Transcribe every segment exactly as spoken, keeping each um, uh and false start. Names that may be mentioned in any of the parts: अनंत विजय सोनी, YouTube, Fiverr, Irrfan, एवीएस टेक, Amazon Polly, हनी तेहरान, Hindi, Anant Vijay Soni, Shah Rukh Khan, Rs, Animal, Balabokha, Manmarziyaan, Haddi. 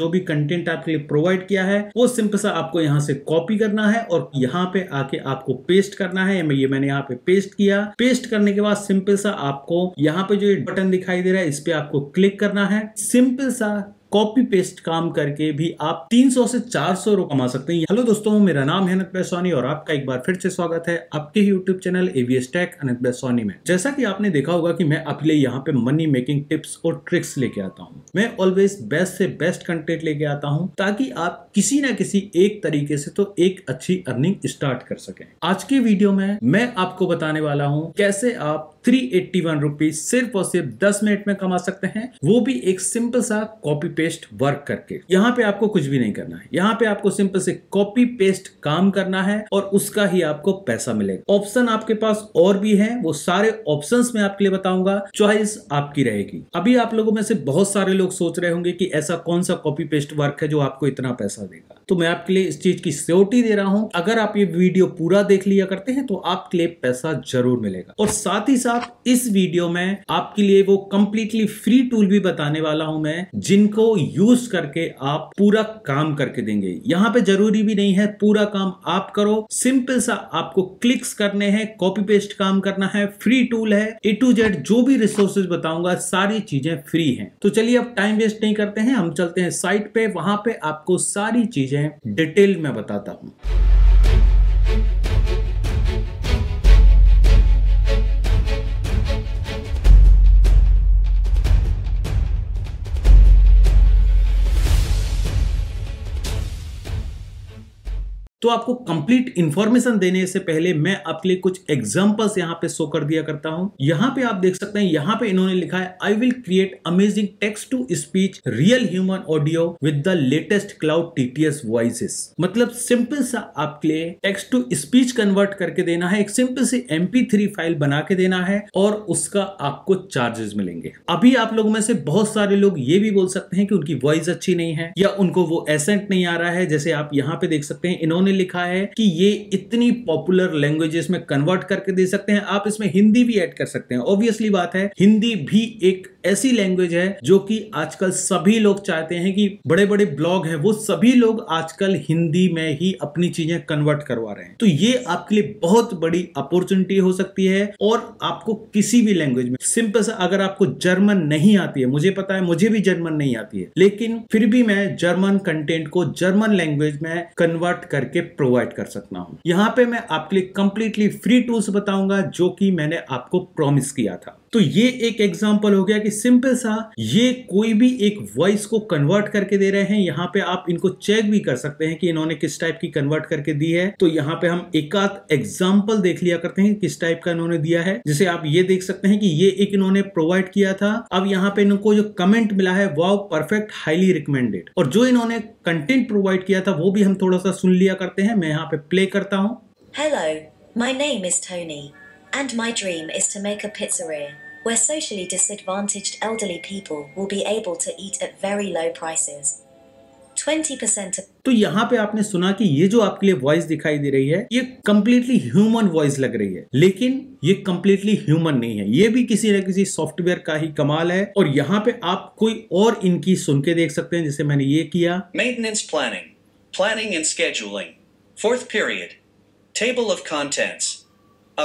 जो भी कंटेंट आपके लिए प्रोवाइड किया है वो सिंपल सा आपको यहाँ से कॉपी करना है और यहाँ पे आके आपको पेस्ट करना है। ये मैंने यहाँ पे पेस्ट किया। पेस्ट करने के बाद सिंपल सा आपको यहाँ पे जो बटन दिखाई दे रहा है इस पे आपको क्लिक करना है। सिंपल सा कॉपी पेस्ट काम करके भी आप तीन सौ से चार सौ रुपए कमा सकते हैं। हेलो दोस्तों, मेरा नाम है अनंत विजय सोनी और आपका एक बार फिर से स्वागत है आपके YouTube channel एवीएस टेक अनंत विजय सोनी में। जैसा कि आपने देखा होगा कि मैं आपके लिए यहाँ पे मनी मेकिंग टिप्स और ट्रिक्स लेके आता हूँ। मैं ऑलवेज बेस्ट से बेस्ट कंटेंट लेके आता हूँ ताकि आप किसी ना किसी एक तरीके से तो एक अच्छी अर्निंग स्टार्ट कर सके। आज के वीडियो में मैं आपको बताने वाला हूँ कैसे आप तीन सौ इक्यासी रुपीस सिर्फ और सिर्फ दस मिनट में कमा सकते हैं, वो भी एक सिंपल सा कॉपी पेस्ट वर्क करके। यहाँ पे आपको कुछ भी नहीं करना है, यहाँ पे आपको सिंपल से कॉपी पेस्ट काम करना है और उसका ही आपको पैसा मिलेगा। ऑप्शन आपके पास और भी है, वो सारे ऑप्शंस मैं आपके लिए बताऊंगा, चॉइस आपकी रहेगी। अभी आप लोगों में से बहुत सारे लोग सोच रहे होंगे कि ऐसा कौन सा कॉपी पेस्ट वर्क है जो आपको इतना पैसा देगा, तो मैं आपके लिए इस चीज की सिक्योरिटी दे रहा हूँ। अगर आप ये वीडियो पूरा देख लिया करते हैं तो आपके लिए पैसा जरूर मिलेगा। और साथ ही साथ इस वीडियो में आपके लिए वो कंप्लीटली फ्री टूल भी बताने वाला हूं मैं, जिनको यूज करके आप पूरा काम करके देंगे। यहां पे जरूरी भी नहीं है पूरा काम आप करो, सिंपल सा आपको क्लिक्स करने हैं, कॉपी पेस्ट काम करना है। फ्री टूल है, ए टू जेड जो भी रिसोर्सेज बताऊंगा सारी चीजें फ्री हैं। तो चलिए अब टाइम वेस्ट नहीं करते हैं, हम चलते हैं साइट पे, वहां पे आपको सारी चीजें डिटेल में बताता हूं। तो आपको कंप्लीट इंफॉर्मेशन देने से पहले मैं आपके लिए कुछ एग्जांपल्स यहाँ पे शो कर दिया करता हूँ। यहाँ पे आप देख सकते हैं, यहाँ पे इन्होंने लिखा है I will create amazing text to speech real human audio with the latest cloud TTS voices. मतलब सिंपल सा आपके लिए टेक्स्ट टू स्पीच कन्वर्ट करके देना है, एक सिंपल सी एमपी थ्री फाइल बना के देना है और उसका आपको चार्जेस मिलेंगे। अभी आप लोगों में से बहुत सारे लोग ये भी बोल सकते हैं कि उनकी वॉइस अच्छी नहीं है या उनको वो एसेंट नहीं आ रहा है। जैसे आप यहाँ पे देख सकते हैं इन्होंने लिखा है कि ये इतनी पॉपुलर लैंग्वेजेस में कन्वर्ट करके दे सकते हैं। आप इसमें हिंदी भी ऐड कर सकते हैं। ऑब्वियसली बात है, हिंदी भी एक ऐसी लैंग्वेज है जो कि आजकल सभी लोग चाहते हैं कि बड़े बड़े ब्लॉग हैं वो सभी लोग आजकल हिंदी में ही अपनी चीजें कन्वर्ट करवा रहे हैं। तो ये आपके लिए बहुत बड़ी अपॉर्चुनिटी हो सकती है। और आपको किसी भी लैंग्वेज में सिंपल सा, अगर आपको जर्मन नहीं आती है, मुझे पता है मुझे भी जर्मन नहीं आती है, लेकिन फिर भी मैं जर्मन कंटेंट को जर्मन लैंग्वेज में कन्वर्ट करके प्रोवाइड कर सकता हूँ। यहाँ पे मैं आपके लिए कंप्लीटली फ्री टूल्स बताऊंगा जो कि मैंने आपको प्रॉमिस किया था। तो ये एक एग्जांपल हो गया कि सिंपल सा ये कोई भी एक वॉइस को कन्वर्ट करके दे रहे हैं। यहाँ पे आप इनको चेक भी कर सकते हैं कि इन्होंने किस टाइप की कन्वर्ट करके दी है। तो यहाँ पे हम एकाध एग्जांपल देख लिया करते हैं किस टाइप का इन्होंने दिया है। जैसे आप ये देख सकते हैं कि ये एक इन्होंने प्रोवाइड किया था। अब यहाँ पे इनको जो कमेंट मिला है, वाओ परफेक्ट, हाईली रिकमेंडेड। और जो इन्होंने कंटेंट प्रोवाइड किया था वो भी हम थोड़ा सा सुन लिया करते हैं। मैं यहाँ पे प्ले करता हूँ। Hello, my name is Tony and my dream is to make a pizzeria where socially disadvantaged elderly people will be able to eat at very low prices. twenty percent of तो यहाँ पे आपने सुना कि ये जो आपके लिए वॉइस दिखाई दे रही है ये कंप्लीटली ह्यूमन वॉइस लग रही है, लेकिन ये कंप्लीटली ह्यूमन नहीं है। ये भी किसी न किसी सॉफ्टवेयर का ही कमाल है। और यहाँ पे आप कोई और इनकी सुन के देख सकते हैं, जैसे मैंने ये किया। Maintenance planning, planning and scheduling, fourth period, table of contents,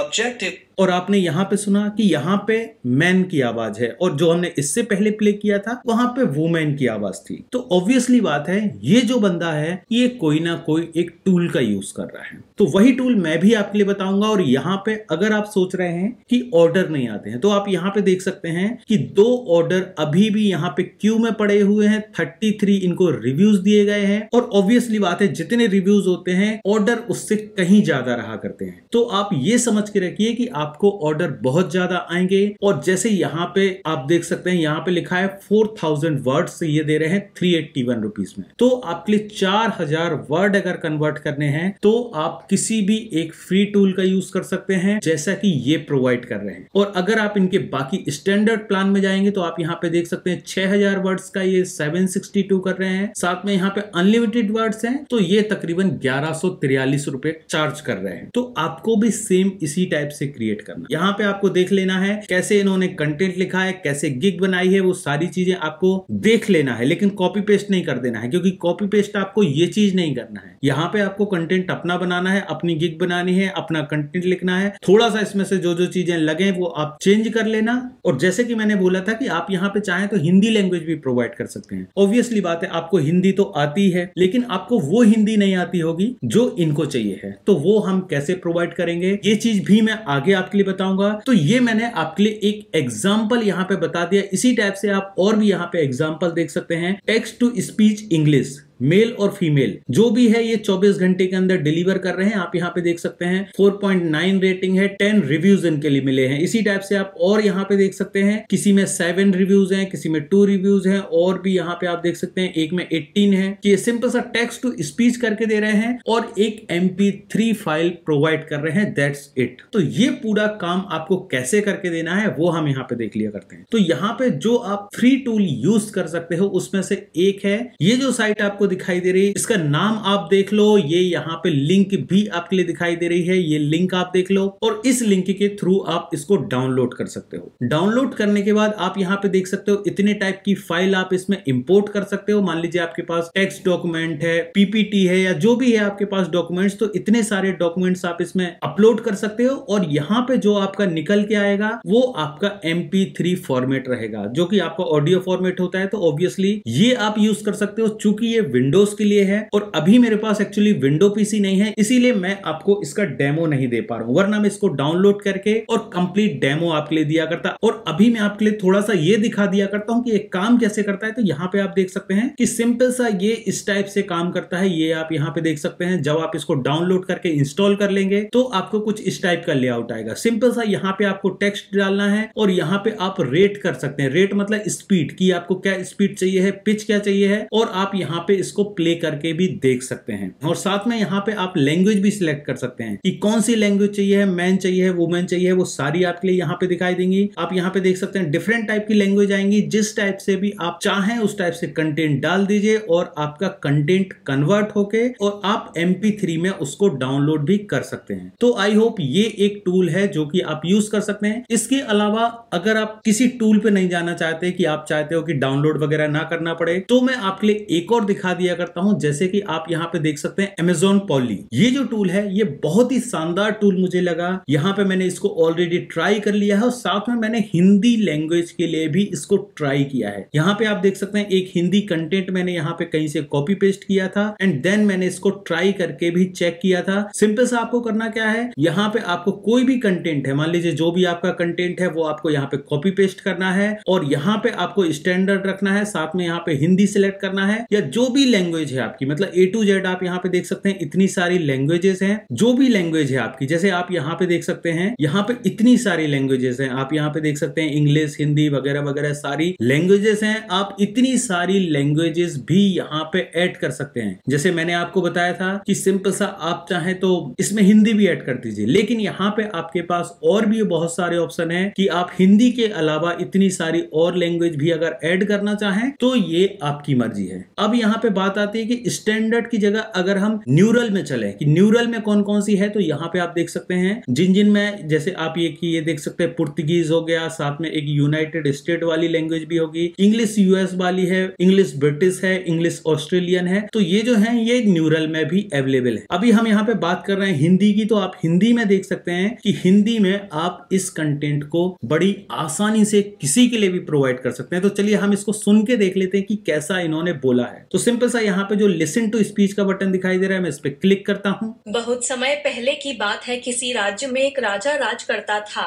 objective। और आपने यहाँ पे सुना कि यहाँ पे मैन की आवाज है और जो हमने इससे पहले प्ले किया था वहां पे वुमेन की आवाज थी। तो ऑब्वियसली बात है ये जो बंदा है ये कोई ना कोई एक टूल का यूज कर रहा है। तो वही टूल मैं भी आपके लिए बताऊंगा। और यहाँ पे अगर आप सोच रहे हैं कि ऑर्डर नहीं आते हैं तो आप यहाँ पे देख सकते हैं कि दो ऑर्डर अभी भी यहाँ पे क्यू में पड़े हुए हैं। थर्टी थ्री इनको रिव्यूज दिए गए हैं और ऑब्वियसली बात है जितने रिव्यूज होते हैं ऑर्डर उससे कहीं ज्यादा रहा करते हैं। तो आप ये समझ के रखिए कि आप आपको ऑर्डर बहुत ज्यादा आएंगे। और जैसे यहाँ पे आप देख सकते हैं यहाँ पे लिखा है चार हज़ार वर्ड से ये दे रहे हैं तीन सौ इक्यासी रुपीस में। तो आपके लिए चार हज़ार वर्ड अगर कन्वर्ट करने हैं तो आप किसी भी एक फ्री टूल का यूज कर सकते हैं जैसा कि ये प्रोवाइड कर रहे हैं। और अगर आप इनके बाकी स्टैंडर्ड प्लान में जाएंगे तो आप यहाँ पे देख सकते हैं छह हजार वर्ड का ये सात सौ बासठ कर रहे हैं। साथ में यहाँ पे अनलिमिटेड वर्ड्स हैं तो ये तकरीबन ग्यारह सौ तिरालीस रुपए चार्ज कर रहे हैं। तो आपको भी सेम इसी टाइप से क्रिएट क्रिएट करना। यहाँ पे आपको देख लेना है कैसे इन्होंने कंटेंट लिखा है, कैसे गिग बनाई है, वो सारी चीजें आपको देख लेना है, लेकिन कॉपी पेस्ट नहीं कर देना है, क्योंकि कॉपी पेस्ट आपको ये चीज नहीं करना है। यहाँ पे आपको कंटेंट अपना बनाना है, अपनी गिग बनानी है, अपना कंटेंट लिखना है, थोड़ा सा इसमें से जो जो चीजें लगे वो आप चेंज कर लेना। और जैसे कि मैंने बोला था कि आप यहाँ पे चाहें तो हिंदी लैंग्वेज भी प्रोवाइड कर सकते हैं। ऑब्वियसली बात है आपको हिंदी तो आती है, लेकिन आपको वो हिंदी नहीं आती होगी जो इनको चाहिए है, तो वो हम कैसे प्रोवाइड करेंगे ये चीज भी मैं आगे आपके लिए बताऊंगा। तो ये मैंने आपके लिए एक एग्जाम्पल यहाँ पे बता दिया। इसी टाइप से आप और भी यहाँ पे एग्जाम्पल देख सकते हैं। Text to speech English, male और फीमेल जो भी है ये चौबीस घंटे के अंदर डिलीवर कर रहे हैं। आप यहाँ पे देख सकते हैं चार पॉइंट नौ रेटिंग है, दस रिव्यूज इनके लिए मिले हैं। इसी टाइप से आप और यहाँ पे देख सकते हैं, किसी में सात रिव्यूज हैं, किसी में दो रिव्यूज हैं, और भी यहाँ पे आप देख सकते हैं एक में अठारह है। कि ये सिंपल सा टेक्स्ट टू स्पीच करके दे रहे हैं और एक M P three file provide कर रहे हैं, दैट्स इट। तो ये पूरा काम आपको कैसे करके देना है वो हम यहाँ पे देख लिया करते हैं। तो यहाँ पे जो आप फ्री टूल यूज कर सकते हो उसमें से एक है ये जो साइट आपको दिखाई दे रही है, इसका नाम आप देख लो, ये यहाँ पे लिंक भी आपके लिए दिखाई दे रही है, ये लिंक आप देख लो, और इस लिंक के थ्रू आप इसको डाउनलोड कर सकते हो। डाउनलोड करने के बाद आप यहाँ पे देख सकते हो इतने टाइप की फाइल आप इसमें इंपोर्ट कर सकते हो। मान लीजिए आपके पास टेक्स्ट डॉक्यूमेंट है, पीपीटी है, या जो भी है आपके पास डॉक्यूमेंट्स, तो इतने सारे डॉक्यूमेंट्स आप इसमें अपलोड कर सकते हो। और यहाँ पे जो आपका निकल के आएगा वो आपका एम पी थ्री फॉर्मेट रहेगा, जो कि आपका ऑडियो फॉर्मेट होता है। तो ऑब्वियसली ये आप यूज कर सकते हो। चूंकि ये विंडोज के लिए है और अभी मेरे पास एक्चुअली विंडो पीसी नहीं है, इसीलिए मैं आपको इसका डेमो नहीं दे पा रहा हूं, वरना मैं इसको डाउनलोड करके और कंप्लीट डेमो आपके लिए दिया करता। और अभी मैं आपके लिए थोड़ा सा ये दिखा दिया करता हूं कि ये काम कैसे करता है। तो यहाँ पे आप देख सकते हैं कि सिंपल सा ये इस टाइप से काम करता है। ये आप यहाँ पे देख सकते हैं, जब आप इसको डाउनलोड करके इंस्टॉल कर लेंगे तो आपको कुछ इस टाइप का लेआउट आएगा। सिंपल सा यहाँ पे आपको टेक्स्ट डालना है और यहाँ पे आप रेट कर सकते हैं। रेट मतलब स्पीड, की आपको क्या स्पीड चाहिए है, पिच क्या चाहिए है, और आप यहाँ पे इसको प्ले करके भी देख सकते हैं। और साथ में यहाँ पे आप लैंग्वेज भी सिलेक्ट कर सकते हैं कि कौन सी लैंग्वेज चाहिए है, मैन चाहिए है, वुमेन चाहिए है, वो सारी आपके लिए यहाँ पे दिखाई देंगी। आप यहाँ पे देख सकते हैं डिफरेंट टाइप की लैंग्वेज आएंगी। जिस टाइप से भी आप चाहें उस टाइप से कंटेंट डाल दीजिए और आपका कंटेंट कन्वर्ट होके और आप एम पी थ्री में उसको डाउनलोड भी कर सकते हैं। तो आई होप ये एक टूल है जो कि आप यूज कर सकते हैं। इसके अलावा अगर आप किसी टूल पे नहीं जाना चाहते, कि आप चाहते हो कि डाउनलोड वगैरह ना करना पड़े, तो मैं आपके लिए एक और दिखा दिया करता हूं। जैसे कि आप यहां पे देख सकते हैं Amazon Polly, ये जो टूल है ये बहुत ही शानदार टूल मुझे लगा। यहां पे मैंने इसको ऑलरेडी ट्राई कर लिया है और साथ में मैंने हिंदी लैंग्वेज के लिए भी इसको ट्राई किया है। यहां पे आप देख सकते हैं एक हिंदी कंटेंट मैंने यहां पे कहीं से कॉपी पेस्ट किया था एंड देन मैंने इसको ट्राई करके भी चेक किया था। सिंपल सा आपको करना क्या है, यहां पे आपको कोई भी कंटेंट है, मान लीजिए जो भी आपका कंटेंट है वो आपको यहाँ पे कॉपी पेस्ट करना है और यहाँ पे आपको स्टैंडर्ड रखना है, साथ में यहाँ पे हिंदी सिलेक्ट करना है, या जो भी लैंग्वेज है आपकी, मतलब ए टू जेड। आप यहाँ पे देख सकते हैं इतनी सारी लैंग्वेजेस हैं, जो भी लैंग्वेज है आपकी, जैसे आप यहाँ पे देख सकते हैं, यहाँ पे इतनी सारी लैंग्वेजेस हैं। आप यहाँ पे देख सकते हैं इंग्लिश, हिंदी वगैरह वगैरह सारी लैंग्वेजेस हैं। आप इतनी सारी लैंग्वेजेस भी यहाँ पे ऐड कर सकते हैं। जैसे मैंने आपको बताया था कि सिंपल सा आप चाहे तो इसमें हिंदी भी ऐड कर दीजिए, लेकिन यहाँ पे आपके पास और भी बहुत सारे ऑप्शन है कि आप हिंदी के अलावा इतनी सारी और लैंग्वेज भी अगर ऐड करना चाहें तो ये आपकी मर्जी है। अब यहाँ पे बात आती है कि स्टैंडर्ड की जगह अगर हम न्यूरल में चले, कि न्यूरल में कौन कौन सी है, तो यहाँ पे आप देख सकते हैं जिन जिन में, जैसे आप ये कि ये देख सकते हैं पुर्तगीज हो गया, साथ में एक यूनाइटेड स्टेट वाली लैंग्वेज भी होगी, इंग्लिश यूएस वाली है, इंग्लिश ब्रिटिश है, इंग्लिश ऑस्ट्रेलियन है। तो ये जो है ये न्यूरल में भी अवेलेबल है। अभी हम यहाँ पे बात कर रहे हैं हिंदी की, तो आप हिंदी में देख सकते हैं कि हिंदी में आप इस कंटेंट को बड़ी आसानी से किसी के लिए भी प्रोवाइड कर सकते हैं। तो चलिए हम इसको सुन के देख लेते हैं कि कैसा इन्होंने बोला है। तो सिंपल सा यहाँ पे जो लिसन टू स्पीच का बटन दिखाई दे रहा है, मैं इस पे क्लिक करता हूँ। बहुत समय पहले की बात है, किसी राज्य में एक राजा राज करता था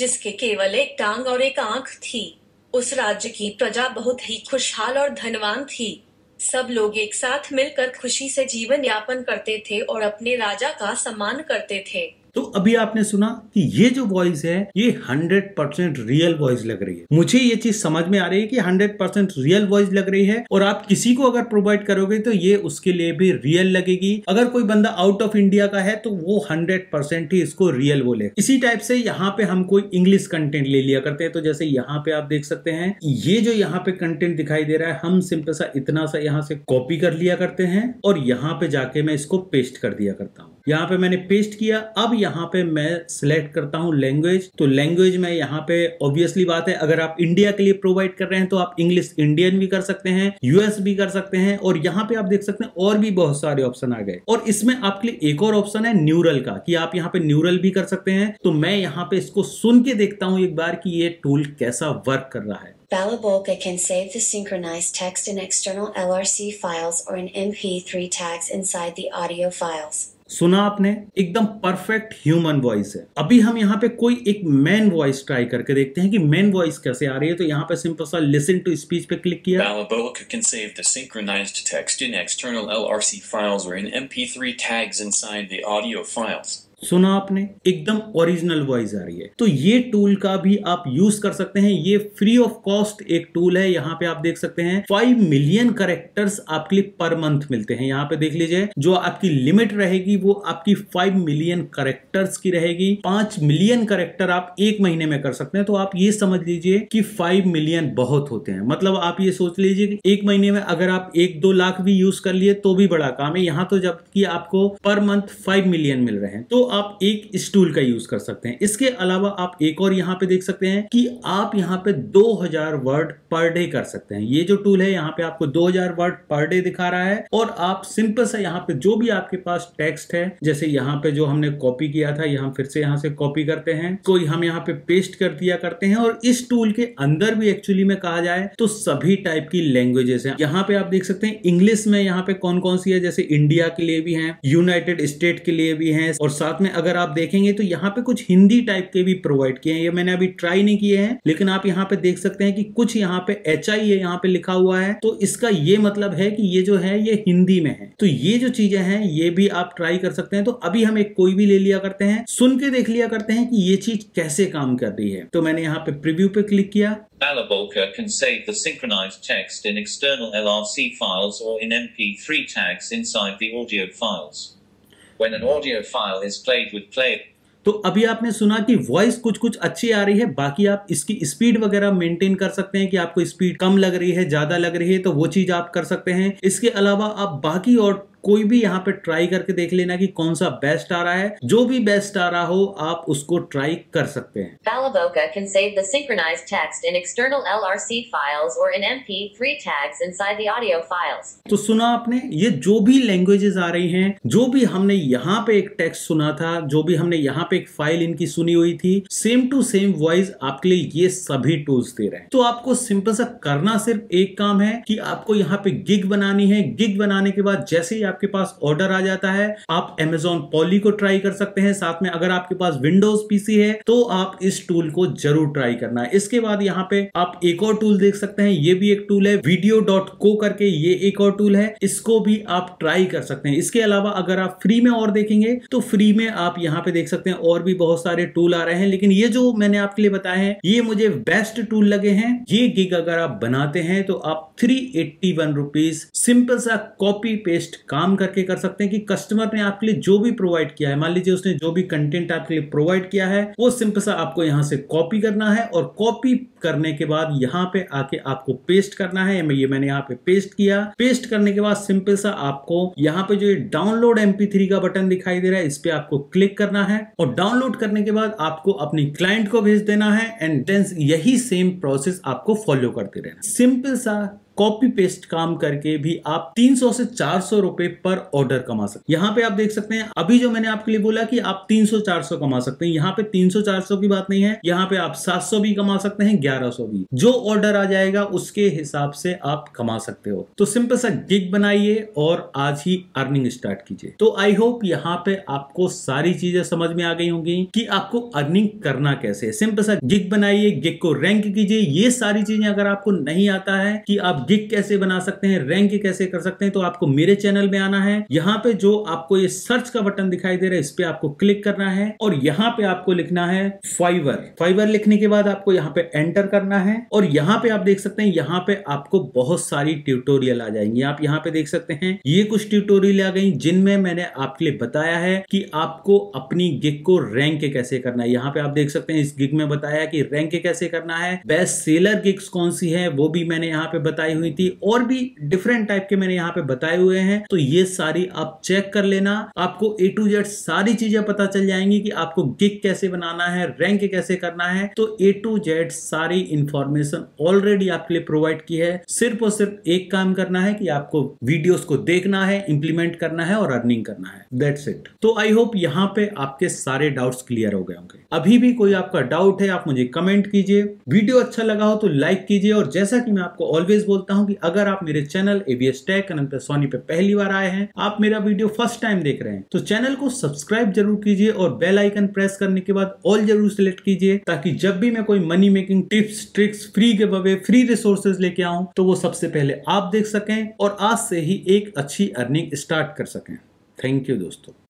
जिसके केवल एक टांग और एक आंख थी। उस राज्य की प्रजा बहुत ही खुशहाल और धनवान थी। सब लोग एक साथ मिलकर खुशी से जीवन यापन करते थे और अपने राजा का सम्मान करते थे। तो अभी आपने सुना कि ये जो वॉइस है ये हंड्रेड परसेंट रियल वॉइस लग रही है। मुझे ये चीज समझ में आ रही है कि हंड्रेड परसेंट रियल वॉइस लग रही है और आप किसी को अगर प्रोवाइड करोगे तो ये उसके लिए भी रियल लगेगी। अगर कोई बंदा आउट ऑफ इंडिया का है तो वो हंड्रेड परसेंट ही इसको रियल बोलेगा। इसी टाइप से यहाँ पे हम कोई इंग्लिश कंटेंट ले लिया करते हैं। तो जैसे यहाँ पे आप देख सकते हैं ये जो यहाँ पे कंटेंट दिखाई दे रहा है, हम सिंपल सा इतना सा यहाँ से कॉपी कर लिया करते हैं और यहाँ पे जाके मैं इसको पेस्ट कर दिया करता हूँ। यहाँ पे मैंने पेस्ट किया। अब यहाँ पे मैं सिलेक्ट करता हूँ लैंग्वेज, तो लैंग्वेज में यहाँ पे ऑब्वियसली बात है अगर आप इंडिया के लिए प्रोवाइड कर रहे हैं तो आप इंग्लिश इंडियन भी कर सकते हैं, यूएस भी कर सकते हैं, और यहाँ पे आप देख सकते हैं और भी बहुत सारे ऑप्शन आ गए। और इसमें आपके लिए एक और ऑप्शन है न्यूरल का, कि आप यहाँ पे न्यूरल भी कर सकते हैं। तो मैं यहाँ पे इसको सुन के देखता हूँ एक बार कि ये टूल कैसा वर्क कर रहा है। Balabokha can save the synchronized text in external L R C files or in M P three tags inside the audio files. सुना आपने, एकदम परफेक्ट ह्यूमन वॉइस है। अभी हम यहाँ पे कोई एक मैन वॉइस ट्राई करके देखते हैं कि मैन वॉइस कैसे आ रही है। तो यहाँ पे सिंपल सा लिसन टू स्पीच पे क्लिक किया। Balabokha can save the synchronized text in external L R C files or in M P three tags inside the audio files. सुना आपने, एकदम ओरिजिनल वॉइस आ रही है। तो ये टूल का भी आप यूज कर सकते हैं। ये फ्री ऑफ कॉस्ट एक टूल है। यहाँ पे आप देख सकते हैं फाइव मिलियन करेक्टर्स आपके लिए पर मंथ मिलते हैं। यहाँ पे देख लीजिए जो आपकी लिमिट रहेगी वो आपकी फाइव मिलियन करेक्टर्स की रहेगी। पांच मिलियन करेक्टर आप एक महीने में कर सकते हैं। तो आप ये समझ लीजिए कि फाइव मिलियन बहुत होते हैं। मतलब आप ये सोच लीजिए कि एक महीने में अगर आप एक दो लाख भी यूज कर लिए तो भी बड़ा काम है। यहाँ तो जबकि आपको पर मंथ फाइव मिलियन मिल रहे हैं। तो आप एक इस टूल का यूज कर सकते हैं। इसके अलावा आप एक और यहाँ पे देख सकते हैं कि आप यहाँ पे दो हज़ार वर्ड पर डे कर सकते हैं। ये जो टूल है यहाँ पे आपको दो हज़ार वर्ड पर डे दिखा रहा है। और आप सिंपल सा यहाँ पे जो भी आपके पास टेक्स्ट है, जैसे यहाँ पे जो हमने कॉपी किया था, यहाँ फिर से यहाँ से कॉपी करते हैं, कोई हम यहाँ पे पेस्ट कर दिया करते हैं। और इस टूल के अंदर भी एक्चुअली में कहा जाए तो सभी टाइप की लैंग्वेजेस है। यहाँ पे आप देख सकते हैं इंग्लिश में यहाँ पे कौन कौन सी है, जैसे इंडिया के लिए भी है, यूनाइटेड स्टेट के लिए भी है, और साथ में अगर आप देखेंगे तो यहाँ पे कुछ हिंदी टाइप के भी प्रोवाइड किए हैं। ये मैंने अभी ट्राई नहीं किए हैं, लेकिन आप यहाँ पे देख सकते हैं कि कुछ यहाँ पे एच आई है यहाँ पे लिखा हुआ है। तो इसका ये मतलब है कि ये जो है ये हिंदी में है। तो ये जो चीजें हैं ये भी आप ट्राई कर सकते हैं। तो अभी हम एक कोई भी ले लिया करते हैं, सुन के देख लिया करते हैं कि ये चीज कैसे काम कर रही है। तो मैंने यहाँ पे प्रीव्यू पे क्लिक किया। Balabokha can save the synchronized text in external L R C files or in M P three tags inside the audio files. When an audio file is played with play. तो अभी आपने सुना कि voice कुछ कुछ अच्छी आ रही है। बाकी आप इसकी स्पीड वगैरह मेंटेन कर सकते हैं कि आपको स्पीड कम लग रही है, ज्यादा लग रही है, तो वो चीज आप कर सकते हैं। इसके अलावा आप बाकी और कोई भी यहाँ पे ट्राई करके देख लेना कि कौन सा बेस्ट आ रहा है। जो भी बेस्ट आ रहा हो आप उसको ट्राई कर सकते हैं। Balabokha can save the synchronized text in external L R C files or in M P three tags inside the audio files. तो सुना आपने, ये जो भी लैंग्वेजेस आ रही हैं, जो भी हमने यहाँ पे एक टेक्स्ट सुना था, जो भी हमने यहाँ पे एक फाइल इनकी सुनी हुई थी, सेम टू सेम वॉइस आपके लिए ये सभी टूल्स दे रहे हैं। तो आपको सिंपल सा करना सिर्फ एक काम है कि आपको यहाँ पे गिग बनानी है। गिग बनाने के बाद जैसे ही आपके पास ऑर्डर आ जाता है आप Amazon Polly को ट्राई कर सकते हैं। साथ में अगर आपके पास विंडोज पीसी है तो आप इस टूल को जरूर ट्राई करना है। इसके बाद यहाँ पे आप एक और टूल देख सकते हैं, ये भी एक टूल है वीडियो डॉट को करके, ये एक और टूल है, इसको भी आप ट्राई कर सकते हैं। इसके अलावा अगर आप फ्री में और देखेंगे तो फ्री में आप यहाँ पे देख सकते हैं और भी बहुत सारे टूल आ रहे हैं। लेकिन ये जो मैंने आपके लिए बताए हैं ये मुझे बेस्ट टूल लगे हैं। ये गिग अगर आप बनाते हैं तो आप three eighty one rupees simple सा कॉपी पेस्ट काम काम करके कर सकते हैं कि कस्टमर ने आपके लिए जो भी प्रोवाइड किया है, मान लीजिए उसने जो भी कंटेंट आपके लिए प्रोवाइड किया है वो सिंपल सा आपको यहाँ से कॉपी करना है। और कॉपी करने के बाद यहाँ पे आके आपको पेस्ट करना है। ये मैंने यहाँ पे पेस्ट किया। पेस्ट करने के बाद सिंपल सा आपको यहाँ पे जो डाउनलोड एम पी थ्री का बटन दिखाई दे रहा है इस पे आपको क्लिक करना है। और डाउनलोड करने के बाद आपको अपनी क्लाइंट को भेज देना है। एंड देन यही सेम प्रोसेस आपको फॉलो करते रहना। सिंपल सा कॉपी पेस्ट काम करके भी आप तीन सौ से चार सौ रुपए पर ऑर्डर कमा सकते हैं। यहाँ पे आप देख सकते हैं अभी जो मैंने आपके लिए बोला कि आप तीन सौ चार सौ कमा सकते हैं, यहाँ पे तीन सौ चार सौ की बात नहीं है, यहाँ पे आप सात सौ भी कमा सकते हैं, ग्यारह सौ भी, जो ऑर्डर आ जाएगा उसके हिसाब से आप कमा सकते हो। तो सिंपल सा गिग बनाइए और आज ही अर्निंग स्टार्ट कीजिए। तो आई होप यहाँ पे आपको सारी चीजें समझ में आ गई होंगी कि आपको अर्निंग करना कैसे है। सिंपल सा गिग बनाइए, गिग को रैंक कीजिए। ये सारी चीजें अगर आपको नहीं आता है कि आप गिग कैसे बना सकते हैं, रैंक कैसे कर सकते हैं, तो आपको मेरे चैनल में आना है। यहाँ पे जो आपको ये सर्च का बटन दिखाई दे रहा है इस पे आपको क्लिक करना है। और यहाँ पे आपको लिखना है फाइवर। फाइवर लिखने के बाद आपको यहाँ पे एंटर करना है। और यहाँ पे आप देख सकते हैं यहाँ पे आपको बहुत सारी ट्यूटोरियल आ जाएंगी। आप यहाँ पे देख सकते हैं ये कुछ ट्यूटोरियल आ गई जिनमें मैंने आपके लिए बताया है कि आपको अपनी गिग को रैंक कैसे करना है। यहाँ पे आप देख सकते हैं इस गिग में बताया कि रैंक कैसे करना है, बेस्ट सेलर गिग्स कौन सी है वो भी मैंने यहाँ पे बताई बताई हुई थी, और भी डिफरेंट टाइप के मैंने यहाँ पे बताए हुए हैं। तो ये सारी आप चेक कर लेना, आपको ए टू जेड सारी चीजें पता चल जाएंगी कि आपको गिग कैसे बनाना है, रैंक कैसे करना है। तो ए टू जेड सारी इंफॉर्मेशन ऑलरेडी आपके लिए प्रोवाइड की है। सिर्फ और सिर्फ एक काम करना है कि आपको वीडियोस को देखना है, इंप्लीमेंट करना है और अर्निंग करना है, दैट्स इट। तो आई होप यहाँ पे आपके सारे डाउट्स क्लियर हो गए होंगे। अभी भी कोई आपका डाउट है आप मुझे कमेंट कीजिए, वीडियो अच्छा लगा हो तो लाइक कीजिए। और जैसा कि मैं आपको ऑलवेज बोलता हूं कि अगर आप मेरे channel एवीएस टेक Anant Soni पे पहली बार आए हैं, आप मेरा वीडियो फर्स्ट टाइम देख रहे हैं, तो चैनल को सब्सक्राइब जरूर कीजिए और बेल आइकन प्रेस करने के बाद ऑल जरूर सिलेक्ट कीजिए, ताकि जब भी मैं कोई money making tips, tricks, free give away, free resources लेके आऊं तो वो सबसे पहले आप देख सकें और आज से ही एक अच्छी अर्निंग स्टार्ट कर सकें। थैंक यू दोस्तों।